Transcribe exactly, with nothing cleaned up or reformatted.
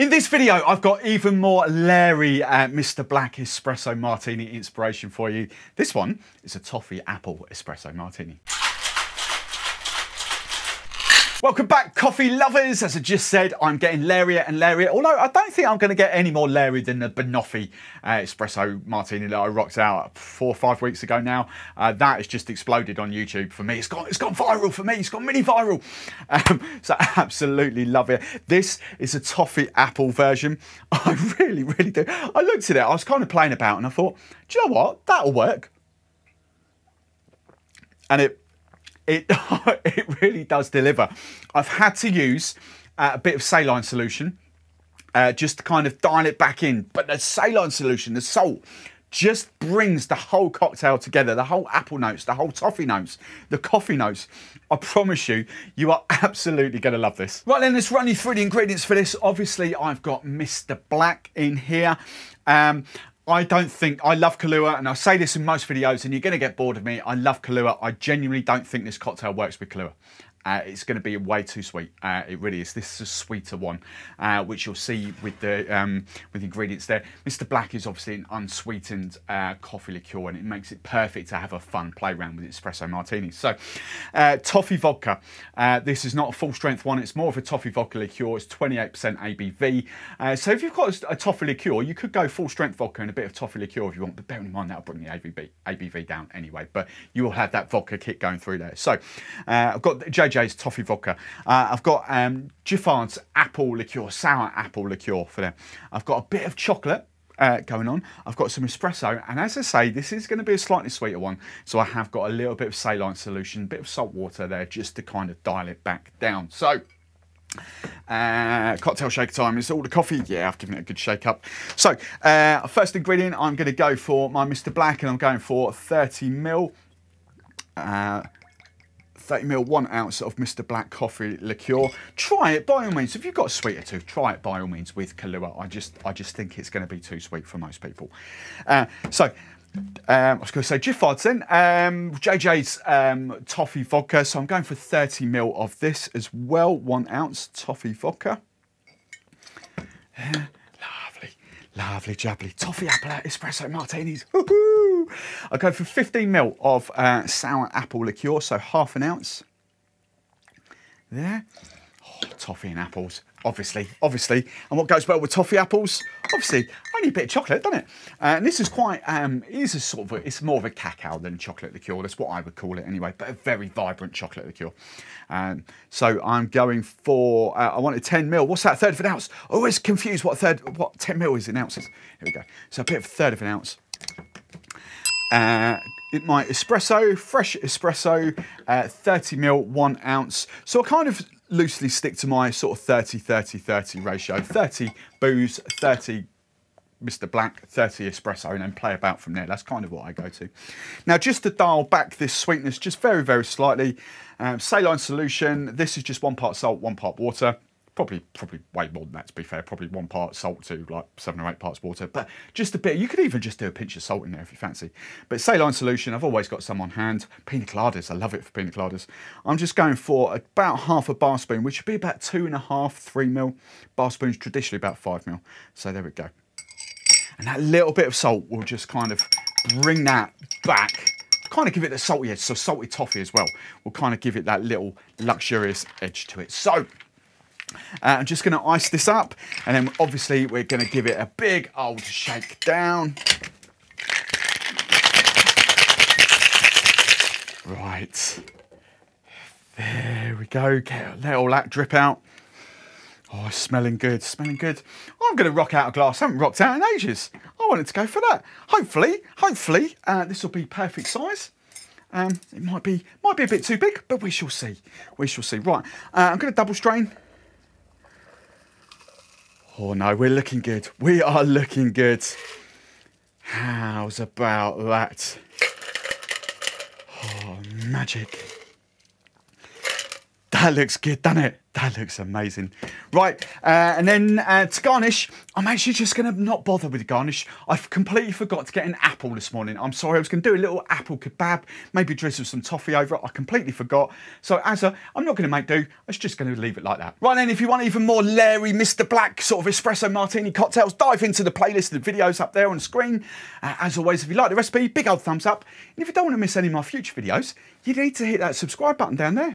In this video, I've got even more Larry uh, Mister Black Espresso Martini inspiration for you. This one is a toffee apple espresso martini. Welcome back, coffee lovers. As I just said, I'm getting lairier and lairier, although I don't think I'm going to get any more lairier than the Banoffee uh, espresso martini that I rocked out four or five weeks ago now. Uh, that has just exploded on YouTube for me. It's gone, it's gone viral for me. It's gone mini viral. Um, so I absolutely love it. This is a toffee apple version. I really, really do. I looked at it. I was kind of playing about and I thought, do you know what? That'll work. And it It, it really does deliver. I've had to use uh, a bit of saline solution uh, just to kind of dial it back in. But the saline solution, the salt, just brings the whole cocktail together. The whole apple notes, the whole toffee notes, the coffee notes. I promise you, you are absolutely going to love this. Right then, let's run you through the ingredients for this. Obviously, I've got Mister Black in here. Um, I don't think, I love Kahlua, and I say this in most videos, and you're going to get bored of me. I love Kahlua. I genuinely don't think this cocktail works with Kahlua. Uh, it's going to be way too sweet. Uh, it really is. This is a sweeter one, uh, which you'll see with the um, with the ingredients there. Mister Black is obviously an unsweetened uh, coffee liqueur, and it makes it perfect to have a fun play around with espresso martinis. So, uh, toffee vodka. Uh, this is not a full strength one. It's more of a toffee vodka liqueur. It's twenty-eight percent A B V. Uh, so if you've got a toffee liqueur, you could go full strength vodka and a bit of toffee liqueur if you want. But bear in mind that'll bring the A B V down anyway. But you will have that vodka kick going through there. So, uh, I've got J. J J's toffee vodka. Uh, I've got um, Giffard's apple liqueur, sour apple liqueur for them. I've got a bit of chocolate uh, going on. I've got some espresso, and as I say, this is going to be a slightly sweeter one. So I have got a little bit of saline solution, a bit of salt water there, just to kind of dial it back down. So, uh, cocktail shake time. Is all the coffee? Yeah, I've given it a good shake up. So, uh, first ingredient, I'm going to go for my Mister Black, and I'm going for thirty mil. Uh, thirty mil, one ounce of Mister Black coffee liqueur. Try it by all means. If you've got a sweet or two, try it by all means with Kahlua. I just, I just think it's going to be too sweet for most people. Uh, so, um, I was going to say Giffard's then. Um, J J's um, toffee vodka. So I'm going for thirty mil of this as well. One ounce toffee vodka. Uh, Lovely jubbly. Toffee apple espresso martinis. Woohoo! I go for fifteen mil of uh, sour apple liqueur, so half an ounce. There. Oh, toffee and apples, obviously, obviously. And what goes well with toffee apples? Obviously, only a bit of chocolate, doesn't it? Uh, and this is quite, um, it is a sort of, a, it's more of a cacao than chocolate liqueur. That's what I would call it anyway, but a very vibrant chocolate liqueur. Um, so I'm going for, uh, I wanted ten mil. What's that, a third of an ounce? I always confused what a third, what ten mil is in ounces. Here we go. So a bit of a third of an ounce. Uh, my espresso, fresh espresso, uh, thirty mil, one ounce. So I kind of loosely stick to my sort of thirty thirty thirty ratio. thirty booze, thirty Mister Black, thirty espresso, and then play about from there. That's kind of what I go to. Now, just to dial back this sweetness just very, very slightly, um, saline solution. This is just one part salt, one part water. Probably, probably way more than that, to be fair. Probably one part salt to like seven or eight parts water, but just a bit. You could even just do a pinch of salt in there if you fancy. But saline solution, I've always got some on hand. Pina coladas, I love it for pina coladas. I'm just going for about half a bar spoon, which would be about two and a half, three mil. Bar spoons traditionally about five mil. So there we go. And that little bit of salt will just kind of bring that back. Kind of give it the salty edge. So salty toffee as well will kind of give it that little luxurious edge to it. So, Uh, I'm just going to ice this up, and then obviously we're going to give it a big old shake down. Right, there we go. Get a little lac drip out. Oh, smelling good, smelling good. I'm going to rock out a glass. I haven't rocked out in ages. I wanted to go for that. Hopefully, hopefully uh, this will be perfect size. Um, it might be, might be a bit too big, but we shall see. We shall see. Right, uh, I'm going to double strain. Oh no, we're looking good. We are looking good. How's about that? Oh, magic. That looks good, doesn't it? That looks amazing. Right, uh, and then uh, to garnish, I'm actually just going to not bother with the garnish. I've completely forgot to get an apple this morning. I'm sorry, I was going to do a little apple kebab, maybe drizzle some toffee over it. I completely forgot. So as a, I'm not going to make do. I was just going to leave it like that. Right then, if you want even more leery Mister Black sort of espresso martini cocktails, dive into the playlist of the videos up there on the screen. Uh, as always, if you like the recipe, big old thumbs up. And if you don't want to miss any of my future videos, you need to hit that subscribe button down there.